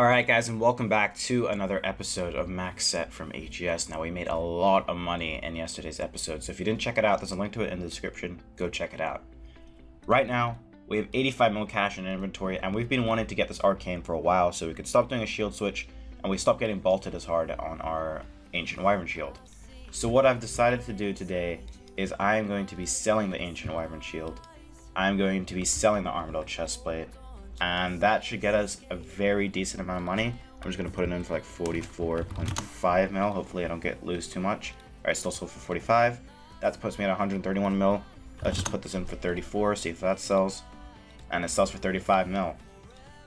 Alright guys, and welcome back to another episode of Max Set from AGS. Now, we made a lot of money in yesterday's episode, so if you didn't check it out, there's a link to it in the description. Go check it out. Right now, we have 85 mil cash in inventory, and we've been wanting to get this arcane for a while, so we could stop doing a shield switch, and we stopped getting bolted as hard on our ancient wyvern shield. So what I've decided to do today is I am going to be selling the ancient wyvern shield, I'm going to be selling the Armadyl chestplate, and that should get us a very decent amount of money. I'm just going to put it in for like 44.5 mil. Hopefully I don't lose too much. Alright, still sold for 45. That puts me at 131 mil. Let's just put this in for 34, see if that sells. And it sells for 35 mil.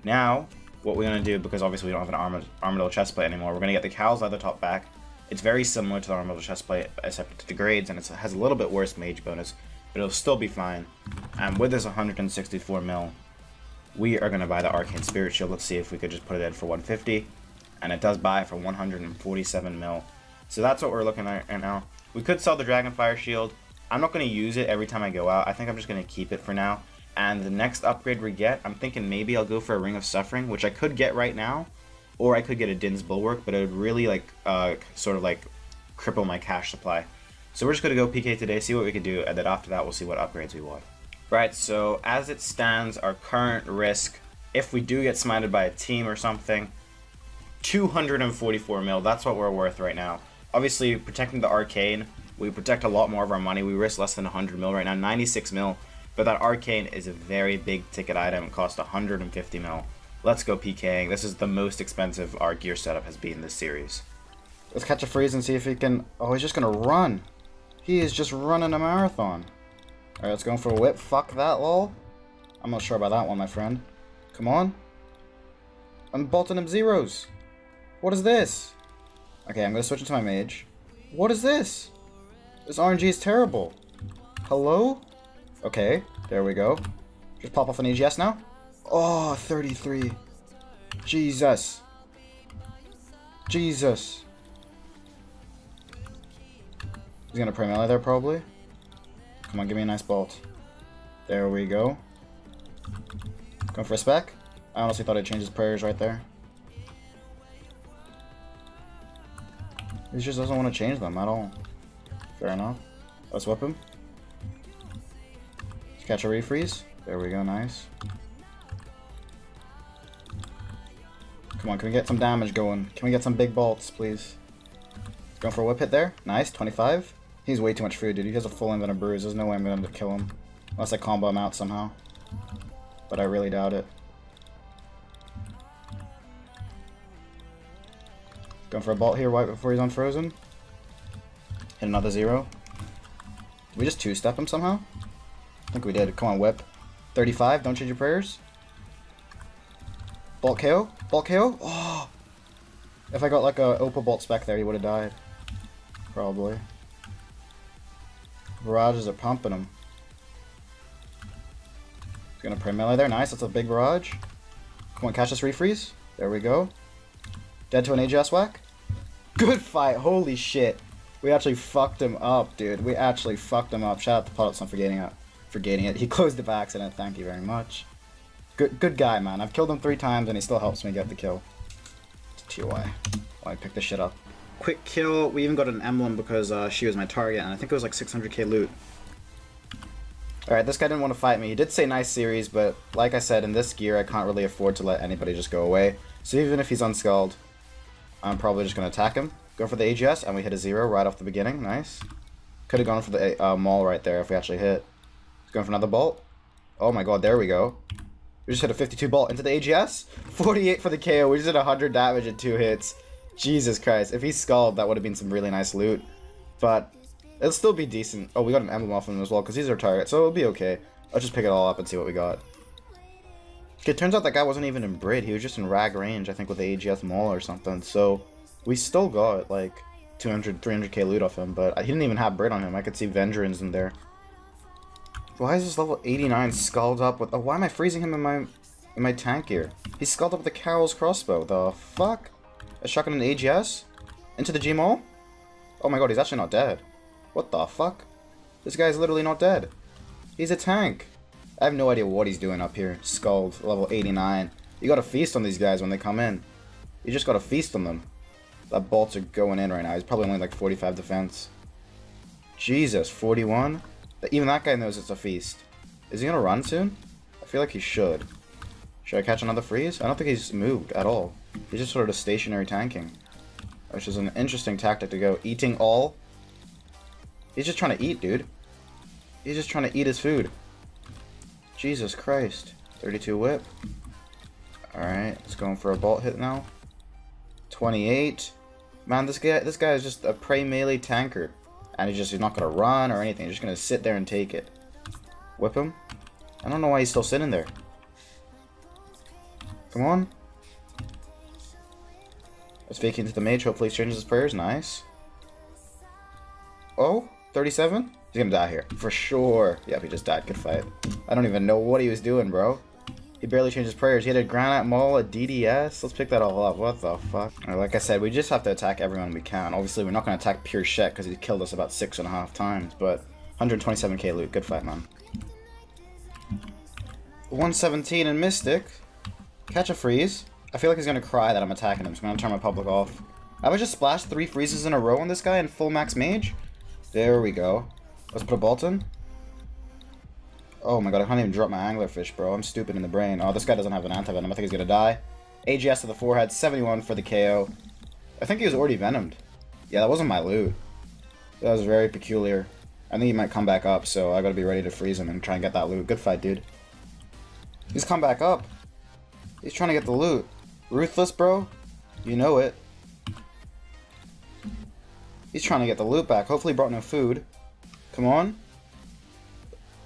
Now, what we're going to do, because obviously we don't have an Armadyl chestplate anymore, we're going to get the Cow's Leather Top back. It's very similar to the Armadyl chestplate, except it degrades, and it has a little bit worse mage bonus, but it'll still be fine. And with this 164 mil, we are going to buy the Arcane Spirit Shield. Let's see if we could just put it in for 150. And it does buy for 147 mil. So that's what we're looking at right now. We could sell the Dragonfire Shield. I'm not going to use it every time I go out. I think I'm just going to keep it for now. And the next upgrade we get, I'm thinking maybe I'll go for a Ring of Suffering, which I could get right now. Or I could get a Din's Bulwark, but it would really sort of cripple my cash supply. So we're just going to go PK today, see what we can do, and then after that we'll see what upgrades we want. Right, so as it stands, our current risk, if we do get smited by a team or something, 244 mil, that's what we're worth right now. Obviously, protecting the arcane, we protect a lot more of our money. We risk less than 100 mil right now, 96 mil, but that arcane is a very big ticket item. It costs 150 mil. Let's go PKing. This is the most expensive our gear setup has been this series. Let's catch a freeze and see if he can... Oh, he's just going to run. He is just running a marathon. Alright, let's go for a whip. Fuck that, lol. I'm not sure about that one, my friend. Come on. I'm bolting him zeros. What is this? Okay, I'm going to switch into my mage. What is this? This RNG is terrible. Hello? Okay, there we go. Just pop off an AGS now. Oh, 33. Jesus. Jesus. He's going to primally there, probably. Come on, give me a nice bolt. There we go. Going for a spec. I honestly thought it changed his prayers right there. He just doesn't want to change them at all. Fair enough. Let's whip him. Let's catch a refreeze. There we go, nice. Come on, can we get some damage going? Can we get some big bolts, please? Going for a whip hit there. Nice, 25. He's way too much food, dude. He has a full inventory of bruise. There's no way I'm going to kill him. Unless I combo him out somehow. But I really doubt it. Going for a bolt here right before he's unfrozen. Hit another zero. Did we just two-step him somehow? I think we did. Come on, whip. 35. Don't change your prayers. Bolt KO. Bolt KO. Oh! If I got like a Opal Bolt spec there, he would have died. Probably. Barrages are pumping him. He's gonna pray melee there. Nice, that's a big barrage. Come on, catch this refreeze. There we go. Dead to an AGS whack. Good fight, holy shit. We actually fucked him up, dude. We actually fucked him up. Shout out to Puddleson for getting it. He closed it by accident, thank you very much. Good guy, man. I've killed him 3 times and he still helps me get the kill. It's TY. I picked this shit up. Quick kill, we even got an emblem because she was my target, and I think it was like 600k loot. Alright, this guy didn't want to fight me. He did say nice series, but like I said, in this gear I can't really afford to let anybody just go away. So even if he's unskulled, I'm probably just going to attack him. Go for the AGS, and we hit a 0 right off the beginning. Nice. Could have gone for the Maul right there if we actually hit. He's going for another bolt. Oh my god, there we go. We just hit a 52 bolt into the AGS. 48 for the KO. We just did 100 damage in 2 hits. Jesus Christ, if he skulled, that would have been some really nice loot, but it'll still be decent. Oh, we got an emblem off him as well, because he's our target, so it'll be okay. Let's just pick it all up and see what we got. It turns out that guy wasn't even in Brid, he was just in Rag range, I think with the AGS Maul or something, so we still got like 200, 300k loot off him, but he didn't even have Brid on him. I could see Vengerins in there. Why is this level 89 skulled up with- oh, why am I freezing him in my tank here? He's skulled up with the Carol's Crossbow, the fuck? A shotgun and an AGS? Into the G-Mole? Oh my god, he's actually not dead. What the fuck? This guy's literally not dead. He's a tank. I have no idea what he's doing up here. Skulled, level 89. You gotta feast on these guys when they come in. You just gotta feast on them. That bolts are going in right now. He's probably only like 45 defense. Jesus, 41? Even that guy knows it's a feast. Is he gonna run soon? I feel like he should. Should I catch another freeze? I don't think he's moved at all. He's just sort of stationary tanking, which is an interesting tactic to go. Eating all. He's just trying to eat, dude. He's just trying to eat his food. Jesus Christ. 32 whip. Alright, let's go in for a bolt hit now. 28. Man, this guy is just a prey melee tanker. And he's not going to run or anything. He's just going to sit there and take it. Whip him. I don't know why he's still sitting there. Come on. Let's fake into the mage. Hopefully he changes his prayers. Nice. Oh, 37? He's going to die here. For sure. Yep, he just died. Good fight. I don't even know what he was doing, bro. He barely changed his prayers. He had a Granite Maul, a DDS. Let's pick that all up. What the fuck? Right, like I said, we just have to attack everyone we can. Obviously, we're not going to attack pure shit because he killed us about 6.5 times, but 127k loot. Good fight, man. 117 in Mystic. Catch a freeze. I feel like he's going to cry that I'm attacking him, so I'm going to turn my public off. I would just splash 3 freezes in a row on this guy and full max mage. There we go. Let's put a bolt in. Oh my god, I can't even drop my anglerfish, bro. I'm stupid in the brain. Oh, this guy doesn't have an anti-venom. I think he's gonna die. AGS to the forehead, 71 for the KO. I think he was already venomed. Yeah, that wasn't my loot. That was very peculiar. I think he might come back up, so I gotta be ready to freeze him and try and get that loot. Good fight, dude. He's come back up. He's trying to get the loot. Ruthless, bro. You know it. He's trying to get the loot back. Hopefully he brought no food. Come on.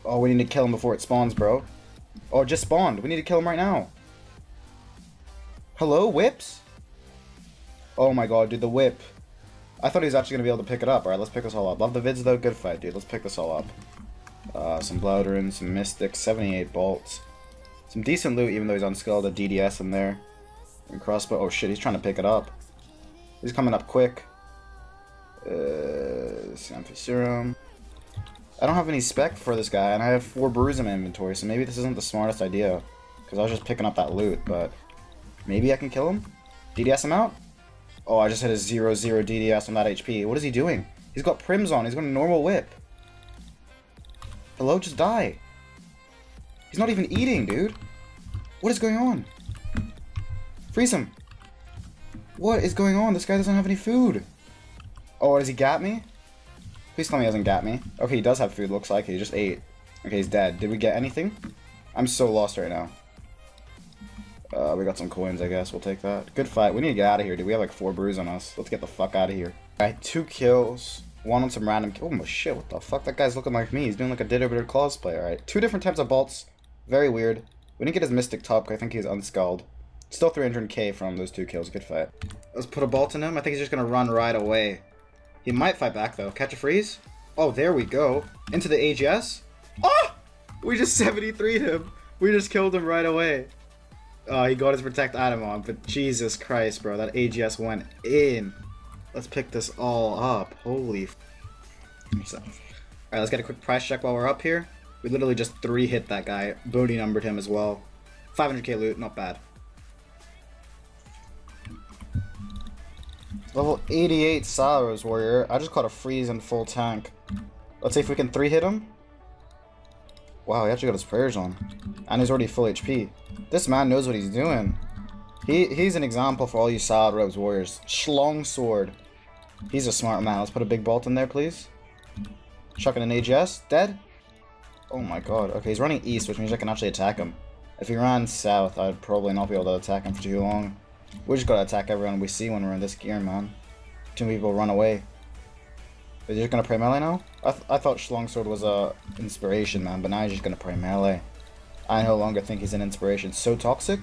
Oh, we need to kill him before it spawns, bro. Oh, it just spawned. We need to kill him right now. Hello, whips? Oh my god, dude, the whip. I thought he was actually going to be able to pick it up. Alright, let's pick this all up. Love the vids, though. Good fight, dude. Let's pick this all up. Some Blauderin, some Mystic, 78 bolts. Some decent loot, even though he's unskilled. A DDS in there. And crossbow. Oh, shit, he's trying to pick it up. He's coming up quick. Amphiserum. I don't have any spec for this guy, and I have 4 brews in my inventory, so maybe this isn't the smartest idea. Because I was just picking up that loot, but maybe I can kill him? DDS him out? Oh, I just hit a 0-0 DDS on that HP. What is he doing? He's got prims on. He's got a normal whip. Hello, just die. He's not even eating, dude. What is going on? Freeze him. What is going on? This guy doesn't have any food. Oh, does he gat me? Please tell me he hasn't got me. Okay, he does have food, looks like. He just ate. Okay, he's dead. Did we get anything? I'm so lost right now. We got some coins, I guess. We'll take that. Good fight. We need to get out of here, dude. We have like 4 brews on us. Let's get the fuck out of here. Alright, 2 kills. 1 on some random kill. Oh my shit, what the fuck? That guy's looking like me. He's doing like a Ditterbitter Claws play, alright. 2 different types of bolts. Very weird. We didn't get his Mystic top, because I think he's unskulled. Still 300k from those 2 kills. Good fight. Let's put a bolt in him. I think he's just gonna run right away. He might fight back, though. Catch a freeze. Oh, there we go. Into the AGS. Oh! We just 73'd him. We just killed him right away. Oh, he got his Protect item on, but Jesus Christ, bro. That AGS went in. Let's pick this all up. Holy f***. Alright, let's get a quick price check while we're up here. We literally just 3-hit that guy. Bodhi numbered him as well. 500k loot, not bad. Level 88 Saros Warrior. I just caught a freeze in full tank. Let's see if we can 3-hit him. Wow, he actually got his prayers on. And he's already full HP. This man knows what he's doing. He's an example for all you Solid Robes Warriors. Schlong Sword. He's a smart man. Let's put a big bolt in there, please. Chucking an AGS. Dead? Oh my god. Okay, he's running east, which means I can actually attack him. If he ran south, I'd probably not be able to attack him for too long. We just gotta attack everyone we see when we're in this gear, man. Too many people run away. Is he just gonna pray melee now? I thought Schlong Sword was a inspiration, man, but now he's just gonna pray melee. I no longer think he's an inspiration. So toxic?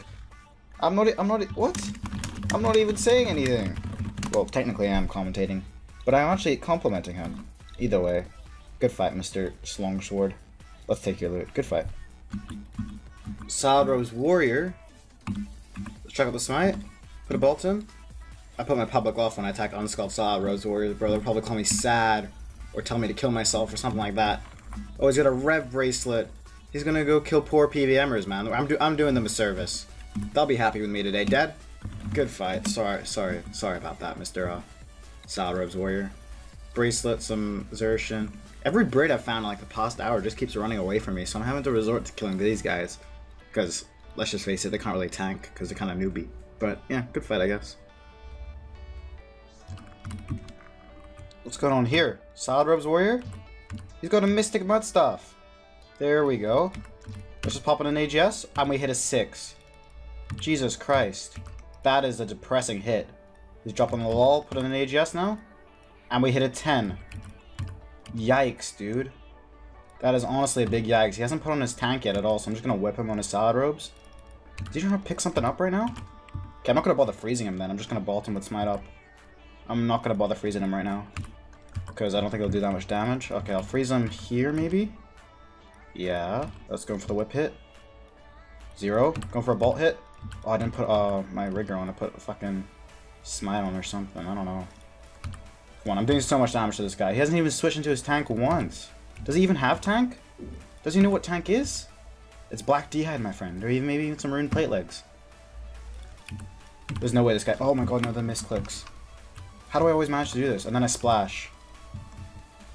What? I'm not even saying anything. Well, technically I am commentating, but I'm actually complimenting him. Either way. Good fight, Mr. Schlong Sword. Let's take your loot. Good fight. Solid Robes Warrior. Let's check out the smite. Put a bolt in. I put my public off when I attack unskulled Solid Robes Warriors, bro. They'll probably call me sad or tell me to kill myself or something like that. Oh, he's got a Rev Bracelet. He's gonna go kill poor PVMers, man. I'm doing them a service. They'll be happy with me today. Dead? Good fight. Sorry about that, Mr. Solid Robes Warrior. Bracelet, some exertion. Every braid I've found in like the past hour just keeps running away from me, so I'm having to resort to killing these guys. Because, let's just face it, they can't really tank, because they're kind of newbie. But, yeah, good fight, I guess. What's going on here? Solid Robes Warrior? He's got a Mystic Mudstaff. There we go. Let's just pop in an AGS, and we hit a 6. Jesus Christ. That is a depressing hit. He's dropping the wall, put in an AGS now. And we hit a 10. Yikes, dude. That is honestly a big yikes. He hasn't put on his tank yet at all, so I'm just going to whip him on his Solid Robes. Did you want to pick something up right now? Okay, I'm not going to bother freezing him then. I'm just going to bolt him with Smite Up. I'm not going to bother freezing him right now, because I don't think he'll do that much damage. Okay, I'll freeze him here, maybe? Yeah. Let's go for the whip hit. 0. Going for a bolt hit. Oh, I didn't put my rigor on. I put a fucking smite on or something. I don't know. One. I'm doing so much damage to this guy. He hasn't even switched into his tank once. Does he even have tank? Does he know what tank is? It's black dehyde, my friend. Or even maybe even some ruined plate legs. There's no way this guy... Oh my god, no, the misclicks. How do I always manage to do this? And then I splash.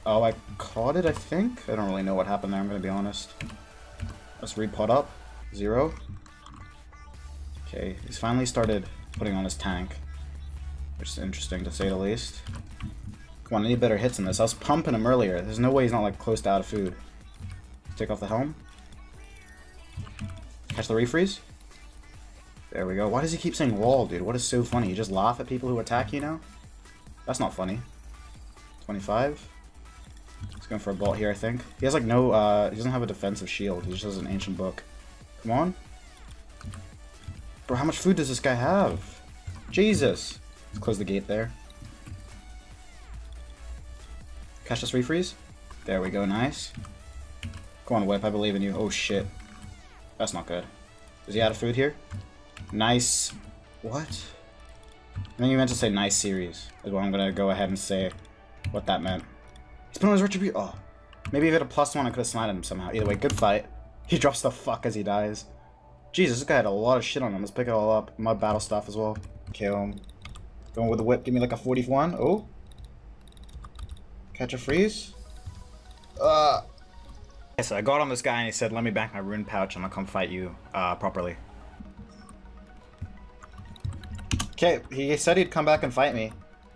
Oh, I caught it, I think? I don't really know what happened there, I'm gonna be honest. Let's re-pot up. 0. Okay, he's finally started putting on his tank. Which is interesting, to say the least. Come on, I need better hits than this. I was pumping him earlier. There's no way he's not like close to out of food. Take off the helm. Catch the refreeze. There we go. Why does he keep saying lol, dude? What is so funny? You just laugh at people who attack you now? That's not funny. 25. He's going for a bolt here, I think. He has like no, he doesn't have a defensive shield. He just has an ancient book. Come on. Bro, how much food does this guy have? Jesus. Let's close the gate there. Catch this refreeze. There we go, nice. Go on, whip, I believe in you. Oh shit. That's not good. Is he out of food here? Nice. What? I think you meant to say nice series, is what I'm gonna go ahead and say what that meant. He's put on his retribute. Oh. Maybe if he had a +1, I could have slimed him somehow. Either way, good fight. He drops the fuck as he dies. Jesus, this guy had a lot of shit on him. Let's pick it all up. Mud battle stuff as well. Kill him. Going with the whip, give me like a 41. Oh. Catch a freeze. Okay, so I got on this guy and he said, let me back my rune pouch and I'll come fight you properly. Okay, he said he'd come back and fight me.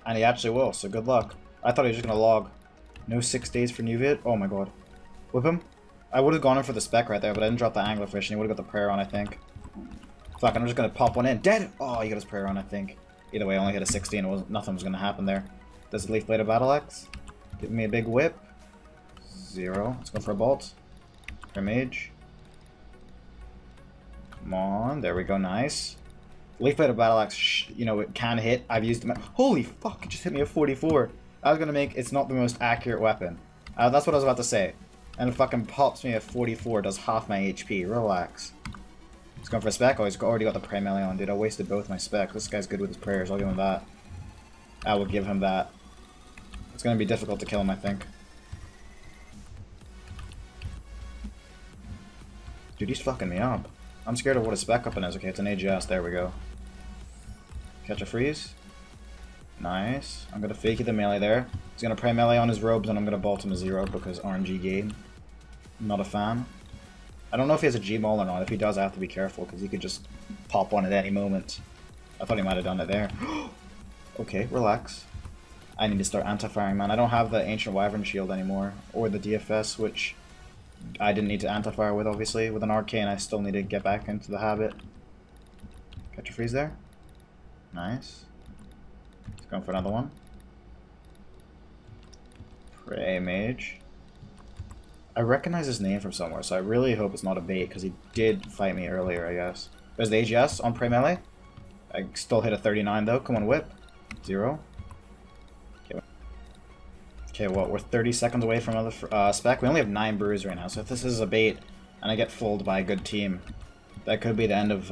And he actually will, so good luck. I thought he was just gonna log. No 6 days for Nuvit. Oh my god. Whip him. I would have gone in for the spec right there, but I didn't drop the anglerfish and he would have got the prayer on, I think. Fuck, I'm just gonna pop one in. Dead! Oh, he got his prayer on, I think. Either way, I only hit a 16. Nothing was gonna happen there. There's a Leaf Blade of Battleaxe. Give me a big whip. 0. Let's go for a bolt. Her mage. Come on. There we go. Nice. Leaf Blade of Battleaxe, you know, it can hit. I've used it. Holy fuck, it just hit me a 44. I was going to make it's not the most accurate weapon. That's what I was about to say. And it fucking pops me a 44. Does half my HP. Relax. Let's go for a spec. Oh, he's already got the Prey Melee on, dude. I wasted both my specs. This guy's good with his prayers. I'll give him that. I will give him that. It's going to be difficult to kill him, I think. Dude, he's fucking me up. I'm scared of what a spec weapon is. Okay, it's an AGS. There we go. Catch a freeze. Nice. I'm going to fakey the melee there. He's going to pray melee on his robes, and I'm going to bolt him a 0 because RNG game. I'm not a fan. I don't know if he has a G-Maul or not. If he does, I have to be careful because he could just pop one at any moment. I thought he might have done it there. Okay, relax. I need to start anti-firing, man. I don't have the Ancient Wyvern Shield anymore, or the DFS, which I didn't need to anti-fire with, obviously. With an Arcane, I still need to get back into the habit. Catch a freeze there. Nice. Let's go for another one. Prey Mage. I recognize his name from somewhere, so I really hope it's not a bait, because he did fight me earlier, I guess. There's the AGS on Prey Melee. I still hit a 39, though. Come on, whip. 0. Okay, well, we're 30 seconds away from another spec. We only have 9 brews right now, so if this is a bait and I get fooled by a good team, that could be the end of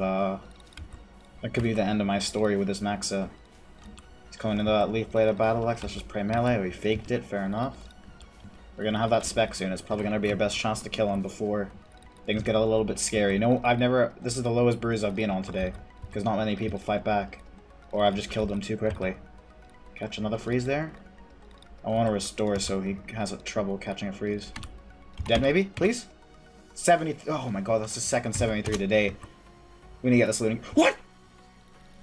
my story with this Max Set. He's coming into that Leaf Blade of Battleaxe. Let's just pray melee. We faked it. Fair enough. We're gonna have that spec soon. It's probably gonna be our best chance to kill him before things get a little bit scary. No, I've never. This is the lowest brews I've been on today. because not many people fight back. Or I've just killed them too quickly. Catch another freeze there. I want to restore so he has trouble catching a freeze. Dead maybe, please? 73. Oh my god, that's the second 73 today. We need to get this looting. What?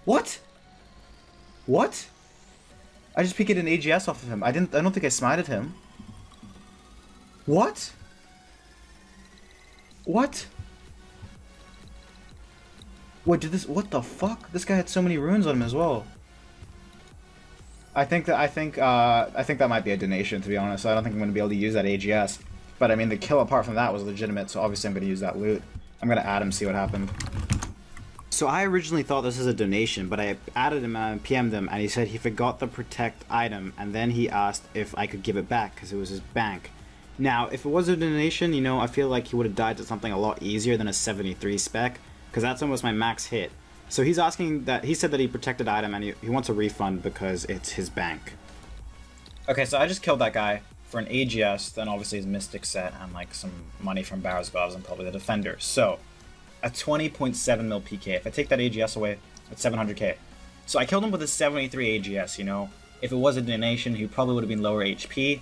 What? What? I just picked an AGS off of him. I don't think I smited him. What? What? Wait, did this? What the fuck? This guy had so many runes on him as well. I think that might be a donation, to be honest. I don't think I'm going to be able to use that AGS. But I mean, the kill apart from that was legitimate, so obviously I'm going to use that loot. I'm going to add him, see what happened. So I originally thought this was a donation, but I added him and PM'd him, and he said he forgot the protect item, and then he asked if I could give it back because it was his bank. Now, if it was a donation, you know, I feel like he would have died to something a lot easier than a 73 spec, because that's almost my max hit. So he's asking that, he said that he protected item and he wants a refund because it's his bank. Okay, so I just killed that guy for an AGS, then obviously his Mystic set and like some money from Barrows Gloves and probably the Defender. So a 20.7 mil PK. If I take that AGS away, it's 700k. So I killed him with a 73 AGS, you know. If it was a donation, he probably would have been lower HP.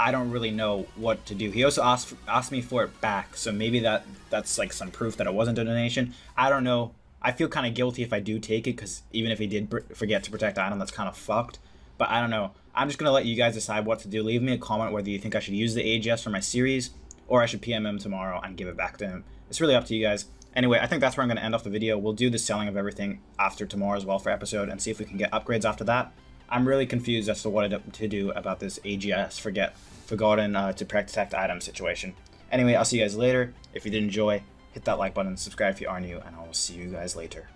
I don't really know what to do. He also asked me for it back, so maybe that's like some proof that it wasn't a donation. I don't know. I feel kind of guilty if I do take it, because even if he did forget to protect item, that's kind of fucked. But I don't know. I'm just going to let you guys decide what to do. Leave me a comment whether you think I should use the AGS for my series, or I should PM him tomorrow and give it back to him. It's really up to you guys. Anyway, I think that's where I'm going to end off the video. We'll do the selling of everything after tomorrow as well for episode and see if we can get upgrades after that. I'm really confused as to what to do about this AGS forgotten to protect item situation. Anyway, I'll see you guys later. If you did enjoy, hit that like button, subscribe if you are new, and I will see you guys later.